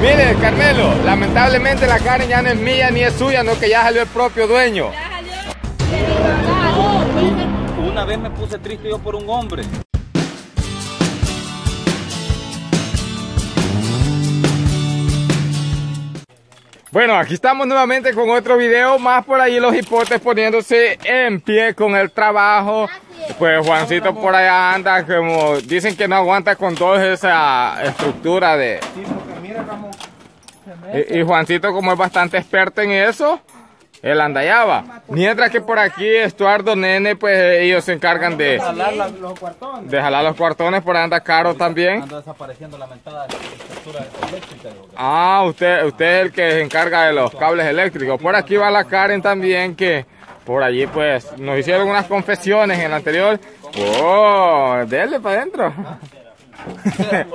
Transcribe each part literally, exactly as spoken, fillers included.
Mire, Carmelo, lamentablemente la Karen ya no es mía ni es suya, no, que ya salió el propio dueño. Ya salió. Una vez me puse triste yo por un hombre. Bueno, aquí estamos nuevamente con otro video más. Por ahí los hipotes poniéndose en pie con el trabajo. Pues Juancito por allá anda, como dicen que no aguanta con toda esa estructura de... Y, y Juancito, como es bastante experto en eso, él andallaba. Mientras que por aquí Estuardo, Nene, pues ellos se encargan de... De jalar los cuartones. De jalar los cuartones, por ahí anda Caro también. Anda desapareciendo la mentada estructura eléctrica. Ah, usted, usted es el que se encarga de los cables eléctricos. Por aquí va la Karen también, que... Por allí pues nos hicieron unas confesiones en el anterior. ¡Oh! Dele para adentro.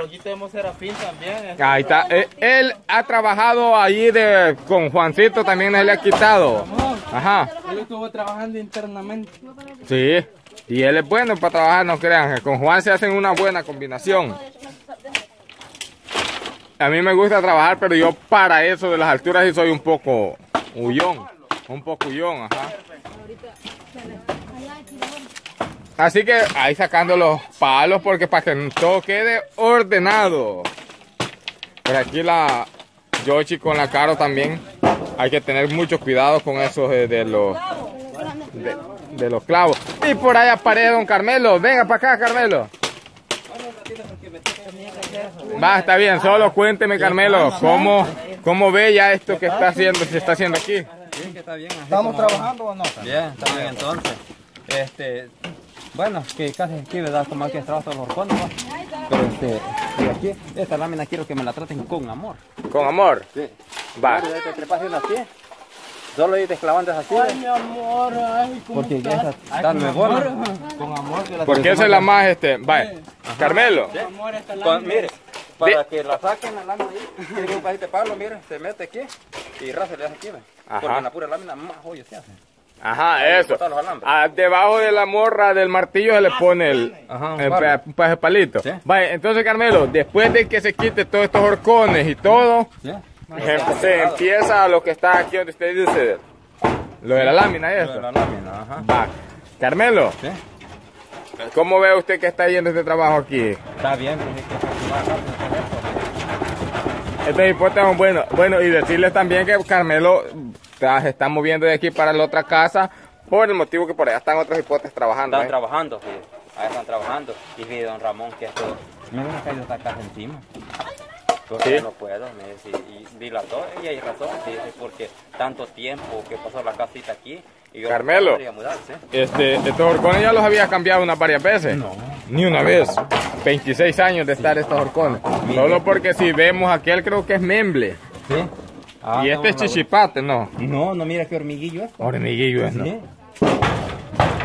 Aquí tenemos Serafín también. Ahí está. Eh, él ha trabajado allí de, con Juancito, también le ha quitado. Ajá. Él estuvo trabajando internamente. Sí. Y él es bueno para trabajar, no crean. Con Juan se hacen una buena combinación. A mí me gusta trabajar, pero yo para eso de las alturas sí soy un poco huyón. Un poco huyón, ajá. Así que ahí sacando los palos, porque para que todo quede ordenado. Por aquí la Yoshi con la Caro también. Hay que tener mucho cuidado con eso de, de los de, de los clavos. Y por ahí aparece don Carmelo. Venga para acá, Carmelo. Va, está bien. Solo cuénteme, Carmelo, ¿cómo, cómo ve ya esto que está haciendo, se está haciendo aquí? Bien, que está bien. ¿Estamos trabajando o no? Bien, está bien, entonces. Este, bueno, que casi aquí, ¿verdad? Como aquí trabajo todos los horcones, ¿no? Pero este, y aquí, esta lámina quiero que me la traten con amor. ¿Con amor? Sí. Va. Te, te trepas así, solo ir desclavando así. Ay, mi amor, ay, ¿cómo porque estás? Porque esa está nueva. Con amor. Que la porque esa es la más, este, vaya. Ajá. Carmelo. ¿Sí? Con, mire, para de... que la saquen la lámina ahí, tiene un pajito de palo, mire, se mete aquí y raza le hace aquí, ¿ve? Porque en la pura lámina más hoyo se hace. Ajá, eso. Ah, debajo de la morra del martillo se le pone el, ajá, el, palo. el, el, el palito. ¿Sí? Vale, entonces Carmelo, después de que se quite todos estos horcones y todo, ¿sí? se, se empieza lo que está aquí donde usted dice, lo de la lámina y esto. Lo de la lámina, ajá. Vale. Carmelo, ¿sí? ¿Cómo ve usted que está yendo este trabajo aquí? Está bien, este hipote es bueno. Bueno, y decirles también que Carmelo se está moviendo de aquí para la otra casa por el motivo que por allá están otros hipotes trabajando. Están ¿eh? trabajando, sí. Ahí están trabajando. Y vi don Ramón que esto... Me ha caído esta casa encima. Porque ¿sí? no puedo, me decía. Y vi la torre y hay razón, sí, porque tanto tiempo que pasó la casita aquí... Y yo Carmelo, no mudarse. este, estos horcones ya los había cambiado unas varias veces. No. Ni una vez. veintiséis años de estar estos horcones. Solo porque si vemos aquel creo que es memble. Sí. Ah, y este no, es chichipate, ¿no? No, no, mira qué hormiguillo es. Hormiguillo es, ¿no? Sí.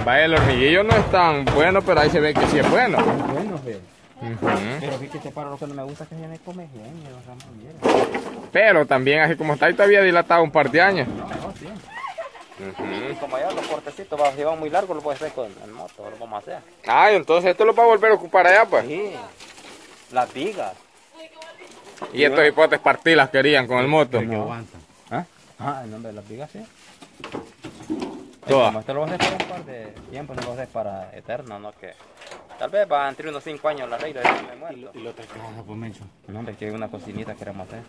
Vaya, el hormiguillo no es tan bueno, pero ahí se ve que sí es bueno. Es bueno, sí. Uh-huh. Pero vi que este paro lo que no me gusta es que ya me come bien, los ramos. Pero también, así como está, ahí todavía dilatado un par de años. No, no, sí. Uh-huh. Y como ya los cortecitos van, si van muy largos, lo puedes hacer con el moto, lo vamos a hacer. Ah, entonces esto lo va a volver a ocupar allá, pues. Sí. Las vigas. Y, y estos hipotes partí las querían con el moto. No aguantan. ¿Ah? Ah, el nombre de las vigas, sí. Todas. Este lo vas a hacer para un par de tiempo, no lo vas a hacer para eterno, ¿no? Que tal vez va entre unos cinco años la regla y me muerto. Y lo te quedas por mencho. No, hombre, que hay una cocinita que queremos hacer.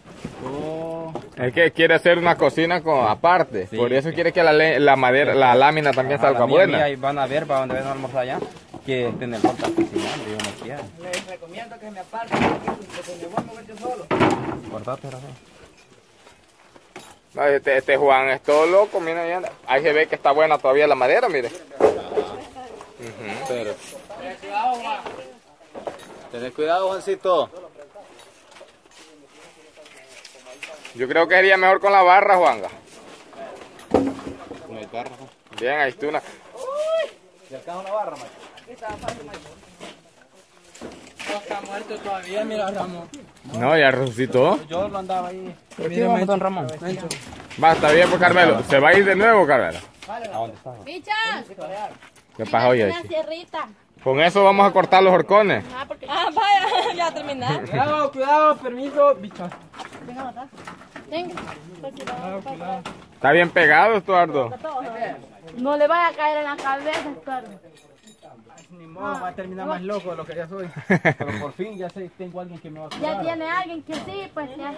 Oh. Es que quiere hacer una cocina con, aparte. Sí, por eso que... quiere que la, la madera, sí. la lámina también ajá, salga la buena. Mía, ahí van a ver, para donde ven a almorzar allá. Que estén el monta cocinando, yo no quiero. Les recomiendo que me aparten, porque me voy a mover yo solo. Guardate, Rafael. No, este, este Juan es todo loco, mira, ahí, anda. Ahí se ve que está buena todavía la madera, mire. Ah. Uh-huh. Pero... Tenés cuidado, Juan. Tenés cuidado, Juancito. Yo creo que sería mejor con la barra, Juanga. No hay barra. Bien, ahí está una. ¿Te alcanza una barra, macho? Aquí está fácil, macho. No está muerto todavía, mira, Ramón. No, ya resucitó. Yo lo andaba ahí. Mírame, don Ramón. Va, está bien, pues, Carmelo. ¿Se va a ir de nuevo, Carmelo? Vale, ¿a dónde estás? ¡Pichas! ¿Qué pasa hoy? Una sierrita. Con eso vamos a cortar los horcones. Ah, porque... ah vaya, ya terminaste. Cuidado, cuidado, permiso, bichas. Está bien pegado, Estuardo. No le vaya a caer en la cabeza, Estuardo. Ni modo, va a terminar más loco de lo que ya soy. Pero por fin ya sé, tengo alguien que me va a cuidar. Ya tiene alguien que sí, pues ya.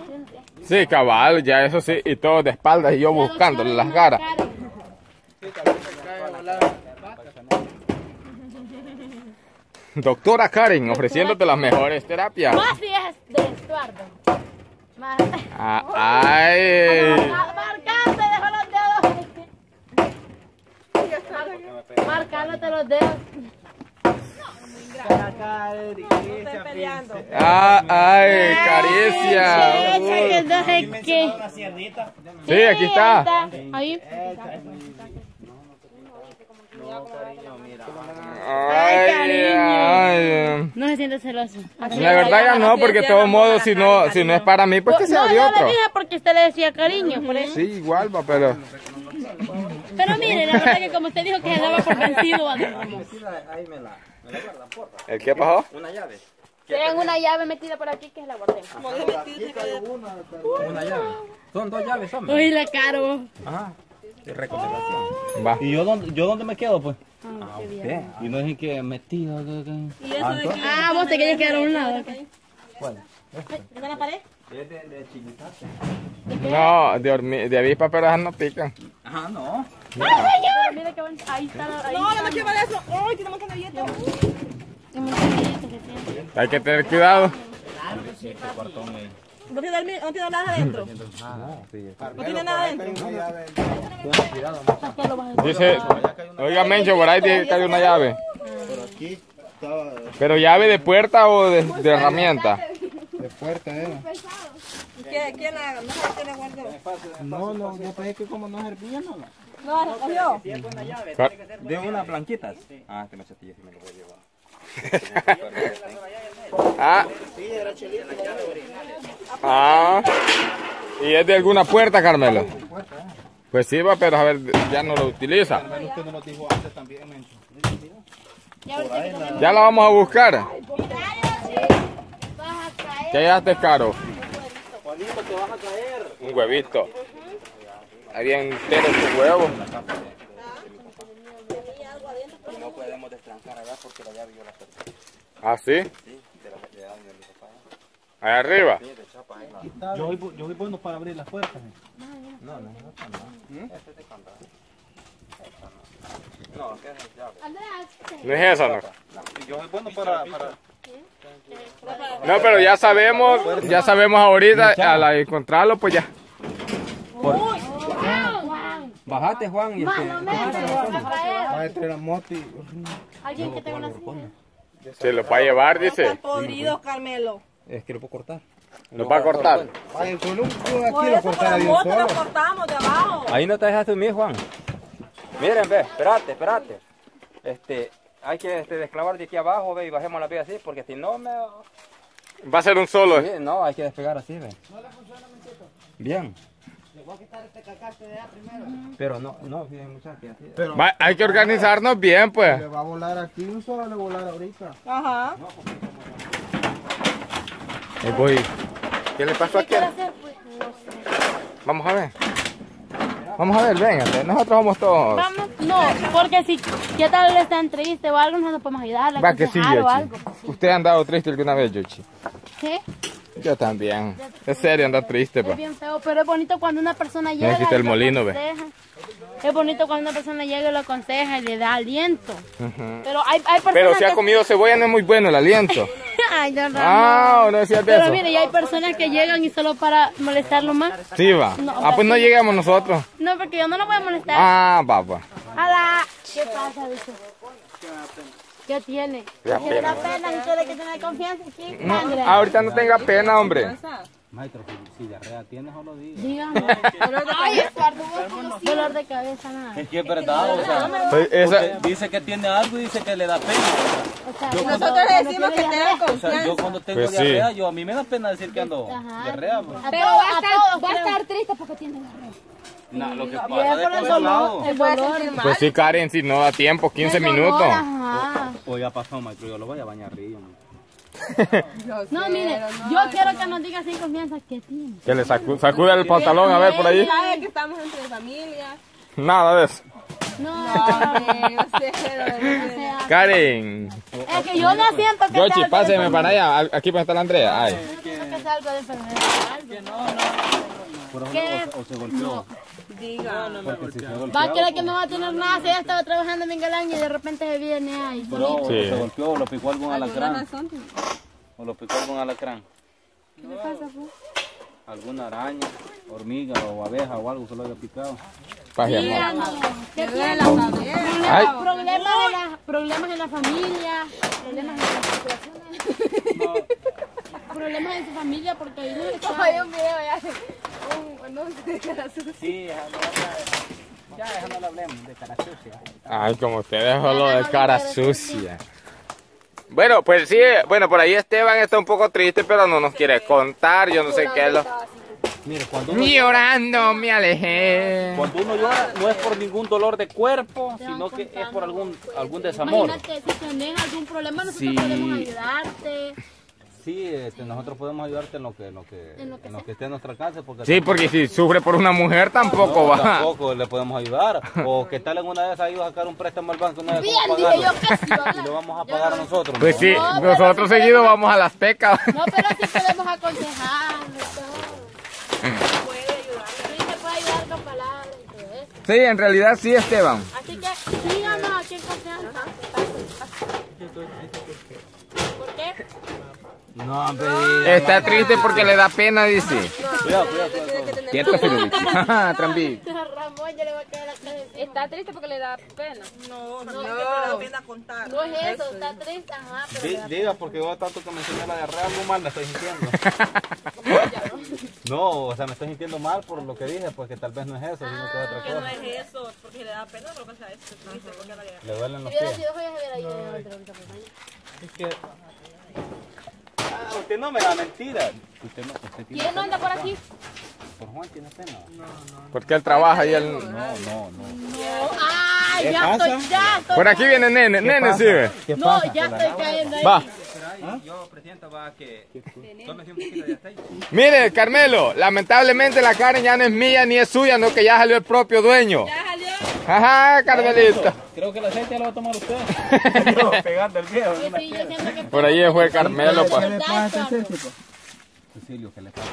Sí, cabal, ya eso sí. Y todos de espaldas y yo buscándole las caras. Sí, tal vez se cae en la pata. Doctora Karen, ofreciéndote las mejores terapias. Más si es de Estuardo. Más. Ay. Marcarte, dejó los dedos. Marcándote los dedos. Ah, ay, caricia. Sí, aquí está. Ahí. No, cariño, mira. Ay, cariño. Ay, no se siente celoso. Así la verdad ya no, porque de todos modos, si no, cariño. Si no es para mí, pues que sea de otro. No, yo le dije porque usted le decía cariño, por eso. Sí, igual, va, pero... Pero mire, la verdad que como usted dijo que se daba por vencido, va. Ahí me la... ¿El qué pasó? Una llave. Tengo una llave metida por aquí que es la guardé. Una llave. Son dos llaves, hombre. Uy, la caro. Ajá. Va. ¿Y yo dónde, yo dónde me quedo, pues? Ah, usted. Y no dije que metido. Ah, vos te querés quedar a un lado. ¿Cuál? ¿Está en la pared? Es de, de chiquitaste. No, de, de avispa, pero esas no pican. Ah, no. ¡Ay, señor! Mira que van. Ahí está la. No, no me quiero eso. ¡Ay, tenemos que canalleta! Hay que tener cuidado. Claro que sí, papi. No tiene, no tiene nada adentro. Ah, sí, no tiene nada adentro. Dice, oiga Mencho, por ahí dice que hay una llave. Pero llave de puerta o de, de herramienta. De puerta, eh. ¿Quién la guardó? No, no, yo pensé que como no servía, no. No, no cogió. De unas blanquitas. Ah, que me chatillas y me lo voy a llevar. Ah. Ah. ¿Y es de alguna puerta, Carmelo? Pues sí, va, pero a ver, ya no lo utiliza. Ya la vamos a buscar. ¿Qué haces, Caro? Un huevito. Ahí entero tu huevo. No podemos destrancar allá porque la llave yo la perdí. ¿Ah, sí? Sí, de la que le dan de mi papá. ¿Allá arriba? Sí, de chapa. Yo voy, yo voy bueno para abrir las puertas. No, no, no, no. Este es de candado. No, que es llave. No es esa, no. Yo voy bueno para... No, pero ya sabemos, ya sabemos ahorita, al encontrarlo, pues ya. Bajate, Juan, y este... Va a entrar a Moti. Alguien que tenga una silla. Se lo va a llevar, dice. Están podridos, Carmelo. Es que lo puedo cortar. ¿Lo va a cortar? Vaya, con un cubo aquí lo cortara bien solo. Lo cortamos de abajo. Ahí no te dejas sumir, Juan. Miren, ve, espérate, espérate. Este, hay que este, desclavar de aquí abajo, ve, y bajemos la pie así, porque si no me... Va a ser un solo. Sí, no, hay que despegar así, ve. No le funciona, Manchito. Bien. Le voy a quitar este cacaste de allá primero. Pero no, no, bien, muchachos. Pero va, hay que organizarnos bien, pues. Le va a volar aquí, un solo le volar ahorita. Ajá. Ahí voy. ¿Qué le pasó aquí? Pues, no sé. Vamos a ver. Vamos a ver, véngate. Nosotros vamos todos. Vamos, no, porque si, ¿qué tal están tristes o algo? Nosotros podemos ayudarle. Va que sí, Yoshi. Usted ha andado triste alguna vez, Yoshi. ¿Qué? Yo también. Es serio andar triste, es pa. Bien feo, pero es bonito cuando una persona llega. Necesita el molino, ve. Es bonito cuando una persona llega y lo aconseja y le da aliento. Uh-huh. Pero hay, hay personas. Pero si que... ha comido cebolla no es muy bueno el aliento. Ay, no, no. Ah, no decías de eso. Pero mire, y hay personas que llegan y solo para molestarlo más. Sí, va. No, ah, pues no lleguemos nosotros. No, porque yo no lo voy a molestar. Ah, papá. ¡Hala! ¿Qué pasa, bicho? ¿Qué tiene? ¿Qué tiene la pena? ¿Y tú de que tenés confianza? ¿Sí? No, ahorita no tenga pena, hombre. Maestro, si diarrea tienes o lo digas. Dígame. Ay, Estuardo, vos dolor de cabeza, nada. Es que es verdad, o sea, dice que tiene algo y dice que le da pena. Nosotros le decimos que tenga confianza. Yo cuando tengo diarrea, yo a mí me da pena decir que ando diarrea. Pero va a estar triste porque tiene diarrea. No, lo que pasa es por el lado. Pues sí, Karen, si no da tiempo, quince minutos. Hoy ha pasado, maestro, yo lo voy a bañar río. No, mire, no, yo no, quiero no. que nos diga sin confianza que tiene. Que le sacu sacude el pantalón a ver por ahí. Sabe que estamos entre familia. Nada de eso. No, Karen. Es que yo no siento que Yoshi, páseme para allá. Aquí puede estar la Andrea. Ay. Yo no siento que salgo de enfermedad. Que no, no. ¿Qué? O se golpeó. Diga. No, no me golpeó. Va a creer que no va a tener nada. Ella estaba trabajando en Mingalaña y de repente se viene ahí. Pero se golpeó o lo picó algún alacrán. O lo picó algún alacrán. ¿Qué le pasa, pues? Alguna araña, hormiga o abeja o algo se lo haya picado. Mira, no, ¿qué la familia? Problemas, en la, problemas en la familia, problemas en las situaciones, no. Problemas en su familia porque ahí no está. Hay un video ya, un, no, de cara sucia. Sí, no, ya, ya no lo hablemos, de cara sucia. Ay, como usted dejó lo de cara sucia. Bueno, pues sí, bueno, por ahí Esteban está un poco triste, pero no nos quiere contar, yo no sé qué es lo... Mira, llorando llora, me alejé. Cuando uno llora no es por ningún dolor de cuerpo, sino que es por algún algún desamor. Imagínate, si tenés algún problema nosotros sí. podemos ayudarte. Sí, este, nosotros podemos ayudarte en lo que, en lo que, en lo que, en lo que esté a nuestro alcance. Porque sí, porque si sufre por una mujer tampoco no, va. Tampoco le podemos ayudar. O que tal en una vez ahí va a sacar un préstamo al banco. Una vez bien, dije yo que sí. Y lo vamos a pagar no. nosotros. Pues ¿no? sí, no, nosotros si seguido podemos... vamos a las pecas. No, pero sí podemos aconsejar. Sí, en realidad sí, Esteban. Así que síganos aquí en confianza. ¿Por qué? No, hombre. Está triste porque le da pena, dice. Cuidado, cuidado, cuidado. Quieto, Felipe. Trambi. Ramón ya le va a caer la cara. Está triste porque le da pena. No, no, no. Le da pena contar. No es eso, está triste. Ajá, pero. Diga, porque yo tanto que mencioné la diarrea, algo mal me estoy sintiendo. No, o sea, me estoy sintiendo mal por lo que dije, pues que tal vez no es eso, sino que es otra cosa. No es eso, porque le da pena, pero pasa eso. Le duelen los pies. Es que... Ah, usted no me da mentira. Usted no, usted tiene ¿Quién anda por aquí? Por Juan tiene pena. No, no. Porque él trabaja y él... No, no, no. Ay, ya estoy, ya estoy. Por aquí viene Nene, Nene sirve. No, ya estoy cayendo ahí. Va. ¿Ah? Yo presiento va que tómese un poquito de aceite. Mire, Carmelo, lamentablemente la Karen ya no es mía ni es suya, no que ya salió el propio dueño. Ya salió. Ajá, Carmelito. Creo que el aceite lo va a tomar usted. Yo, pegando el viejo. Sí, sí, por ahí fue Carmelo. ¿Qué le pasa a este tipo? Cecilio, ¿qué le pasa?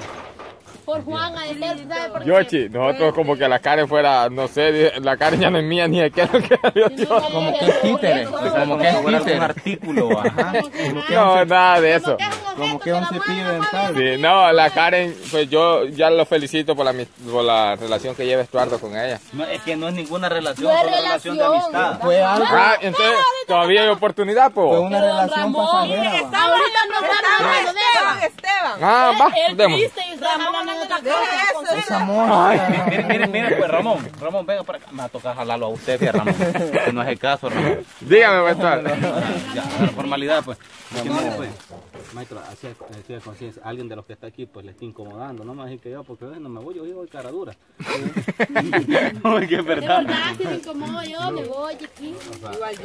Por Juan, a él, ¿sabe por qué? Yoshi, nosotros como que la Karen fuera, no sé, la Karen ya no es mía ni de qué es lo que había Dios. Como que es títere, como que es títere. Un artículo, ajá. No, nada de eso. Como que un cepillo dental. Sí, no, la Karen, pues yo ya lo felicito por la, por la relación que lleva Estuardo con ella. No, es que no es ninguna relación, no es una relación de amistad. Fue algo. Ah, entonces, todavía hay oportunidad, pues. Fue una relación pasajera. Ahorita nos van a hablar de Esteban. Ah, va, démosle. Es amor. Miren, miren, miren, pues Ramón, Ramón, venga para acá. Me va a tocar jalarlo a usted, fíjate, Ramón. Que no es el caso, Ramón. Dígame, pues, Estuardo. Ya, la formalidad, pues. Maestro, así es, así es, así es, alguien de los que está aquí pues le está incomodando, no me decís que yo, porque no me voy, yo voy cara dura. Porque es verdad. Si me incomodo yo, me voy aquí.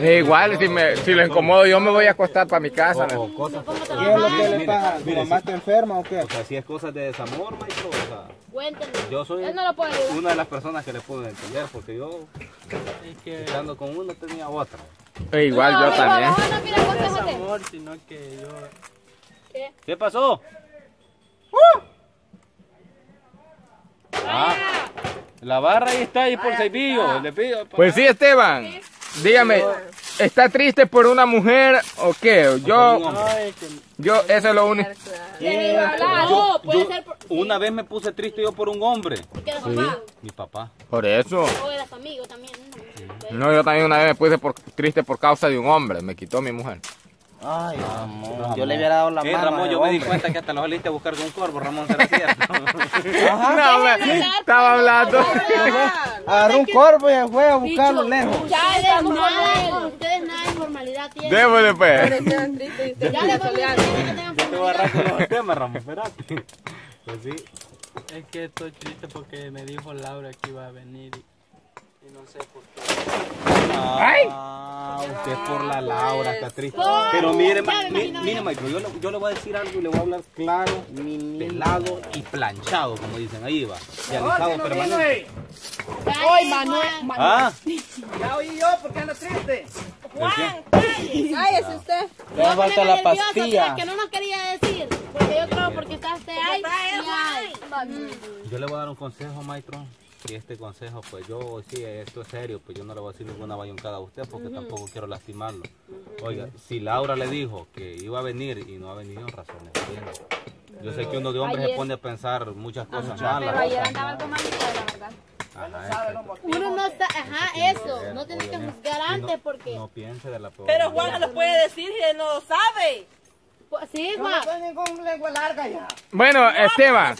Igual, si, me, si lo incomodo yo, me voy a acostar para mi casa. O, o cosas, ¿qué es lo que le pasa? ¿Tu mamá está enferma o qué? O sea, si es cosas de desamor, maestro, o sea, cuéntame. Yo soy no lo puedo una de las personas que le puedo entender, porque yo, es que... estando con uno, tenía otra. E igual no, yo no, también. No, no, mira, no es desamor, sino que yo... ¿Qué? ¿Qué pasó? ¡Uh! Ah, la barra ahí está, ahí por Seibillo. Pues sí, Esteban. Dígame, ¿está triste por una mujer o qué? Yo, yo eso es lo único. Yo, yo, una vez me puse triste yo por un hombre. Sí. Mi papá. Por eso. O eras amigo también. No, yo también una vez me puse por, triste por causa de un hombre. Me quitó mi mujer. Ay, Ramón. Yo le hubiera dado la mano. Sí, Ramón, yo me di cuenta que hasta los oliste a buscar con un corvo, Ramón, será cierto. No, me estaba hablando. Agarró un corvo y fue a buscarlo lejos. Ya le nada, ustedes nada de formalidad tienen. Démosle, pues. Ya le yo te voy a arrancar los temas, Ramón, espérate. Pues sí. Es que estoy triste porque me dijo Laura que iba a venir. Y no sé por qué. ¡Ay! Ah, usted es por la Laura, está triste. Pero mire, mire, Michael, yo le, yo le voy a decir algo y le voy a hablar claro, pelado y planchado, como dicen ahí, va. Y alisado permanente. ¡Ay, Manuel! ¿Ah? Ya oí yo, ¿por qué anda triste? ¡Juan! ¡Cállese usted! ¡Le falta la pastilla! Que no nos quería decir, porque yo creo porque está usted ahí. Yo le voy a dar un consejo, Maestro. Y este consejo, pues yo, sí, esto es serio, pues yo no le voy a decir ninguna bayoncada a usted porque uh-huh. tampoco quiero lastimarlo. Oiga, si Laura le dijo que iba a venir y no ha venido, razones tiene. Yo sé que uno de hombres ayer. se pone a pensar muchas cosas ajá, malas. Pero ayer andaba algo más la verdad. Ajá, uno no está, ajá, eso, no tiene que juzgar antes porque... No piense de la pobreza. Pero Juana lo puede decir y él no lo sabe. Sí, Juan. Bueno, Esteban,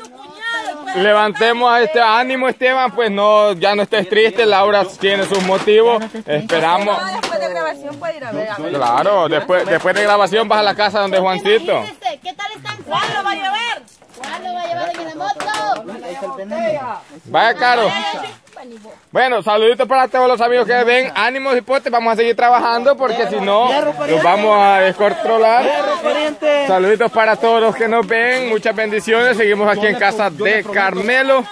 levantemos a este ánimo, Esteban, pues no, ya no estés triste, Laura tiene sus motivos, esperamos. Después de grabación puede ir a ver. Claro, después, después de grabación vas a la casa donde Juancito. ¿Qué tal están? ¿Cuál lo va a llevar? ¿Cuál lo va a llevar en la moto? Vaya, Caro. Bueno, saluditos para todos los amigos que ven. Ánimos y potes, vamos a seguir trabajando porque si no, los vamos a descontrolar. Saluditos para todos los que nos ven. Muchas bendiciones. Seguimos aquí en casa de Carmelo.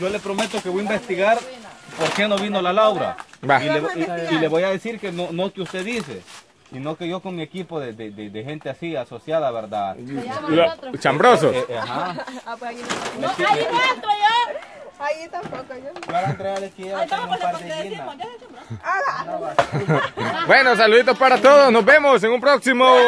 Yo le prometo que voy a investigar por qué no vino la Laura. Y le, y, y le voy a decir que no, no que usted dice. Sino que yo con mi equipo de, de, de, de gente así, asociada, ¿verdad? Chambroso. Eh, eh, ajá. Ah, pues aquí no, no, ahí no entro yo. Ahí tampoco yo. Para entregarle que lleva un par de llenas. Bueno, saluditos para todos. Nos vemos en un próximo...